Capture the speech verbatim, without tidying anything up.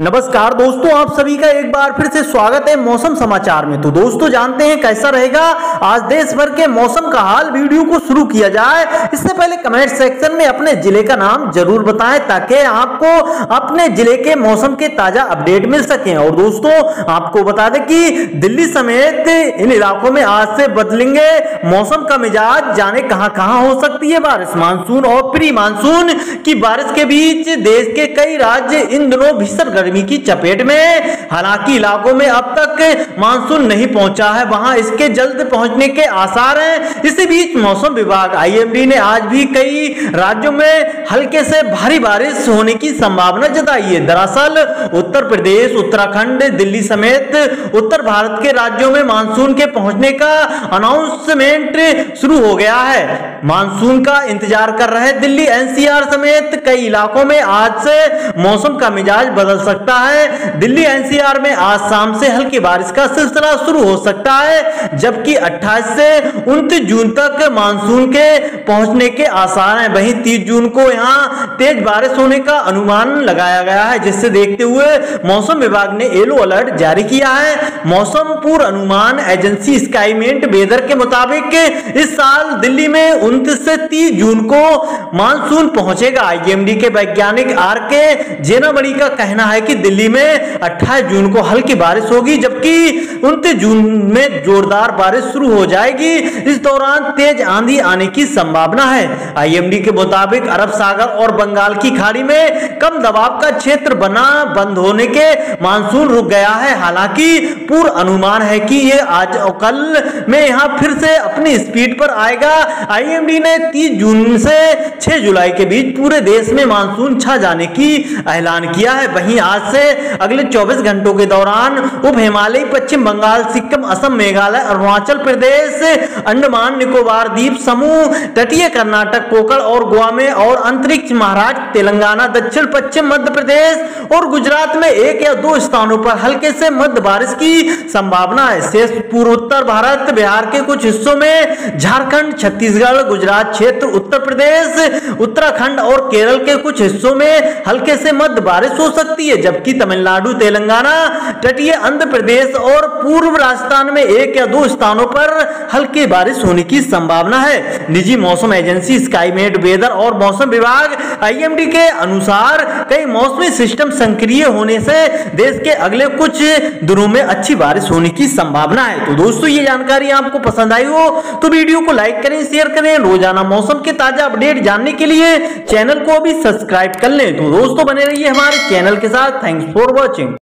नमस्कार दोस्तों, आप सभी का एक बार फिर से स्वागत है मौसम समाचार में। तो दोस्तों जानते हैं कैसा रहेगा आज देश भर के मौसम का हाल। वीडियो को शुरू किया जाए इससे पहले कमेंट सेक्शन में अपने जिले का नाम जरूर बताएं ताकि आपको अपने जिले के मौसम के ताजा अपडेट मिल सके। और दोस्तों आपको बता दें कि दिल्ली समेत इन इलाकों में आज से बदलेंगे मौसम का मिजाज। जाने कहाँ कहाँ हो सकती है बारिश। मानसून और प्री मानसून की बारिश के बीच देश के कई राज्य इन दिनों भीषण गर्मी की चपेट में। हालांकि इलाकों में अब तक मानसून नहीं पहुंचा है, वहां इसके जल्द पहुंचने के आसार हैं। इसी बीच मौसम विभाग आई एम डी ने आज भी कई राज्यों में हल्के से भारी बारिश होने की संभावना जताई है। दरअसल उत्तर प्रदेश, उत्तराखंड, दिल्ली समेत उत्तर भारत के राज्यों में मानसून के पहुंचने का अनाउंसमेंट शुरू हो गया है। मानसून का इंतजार कर रहे दिल्ली एन सी आर समेत कई इलाकों में आज से मौसम का मिजाज बदल सकता है। दिल्ली एन सी आर में आज शाम से हल्की बारिश का सिलसिला शुरू हो सकता है, जबकि अट्ठाईस से उनतीस जून तक मानसून के पहुंचने के आसार हैं। वहीं तीस जून को यहां तेज बारिश होने का अनुमान लगाया गया है, जिससे देखते हुए मौसम विभाग ने येलो अलर्ट जारी किया है। मौसम पूर्वानुमान एजेंसी स्काईमेट वेदर के मुताबिक इस साल दिल्ली में उनतीस से तीस जून को मानसून पहुंचेगा। आई एम डी के वैज्ञानिक आर के जेनाबड़ी का कहना है कि दिल्ली में अट्ठाईस जून को हल्की बारिश होगी, जबकि उनतीस जून में जोरदार बारिश शुरू हो जाएगी। इस दौरान तेज आंधी आने की संभावना है। आई एम डी के मुताबिक अरब सागर और बंगाल की खाड़ी में कम दबाव का क्षेत्र बना बंद होने के मानसून रुक गया है। हालांकि पूर्व अनुमान है कि ये आज और कल में यहाँ फिर से अपनी स्पीड पर आएगा। आई एम डी ने तीस जून से छह जुलाई के बीच पूरे देश में मानसून छा जाने की ऐलान किया है। वहीं आज से अगले चौबीस घंटों के दौरान उप हिमालयी पश्चिम बंगाल, सिक्किम, असम, मेघालय, अरुणाचल प्रदेश, अंडमान निकोबार द्वीप समूह, तटीय कर्नाटक, कोकण और गोवा में और अंतरिक्ष महाराष्ट्र, तेलंगाना, दक्षिण पश्चिम मध्य प्रदेश और गुजरात में एक या दो स्थानों पर हल्के से मध्य बारिश की संभावना है। शेष पूर्वोत्तर भारत, बिहार के कुछ हिस्सों में, झारखंड, छत्तीसगढ़, गुजरात क्षेत्र, उत्तर प्रदेश, उत्तराखंड और केरल के कुछ हिस्सों में हल्के से मध्य बारिश हो सकती है, जबकि तमिलनाडु, तेलंगाना, तटीय आंध्र प्रदेश और पूर्व राजस्थान में एक या दो स्थानों पर हल्की बारिश होने की संभावना है। निजी मौसम एजेंसी स्काईमेट वेदर और मौसम विभाग आई एम डी के अनुसार कई मौसमी सिस्टम सक्रिय होने से देश के अगले कुछ दिनों में अच्छी बारिश होने की संभावना है। तो दोस्तों ये जानकारी आपको पसंद आई हो तो वीडियो को लाइक करें, शेयर करें। रोजाना मौसम के ताजा अपडेट जानने के लिए चैनल को भी सब्सक्राइब कर लें। तो दोस्तों बने रहिए हमारे चैनल के साथ। Thanks for watching.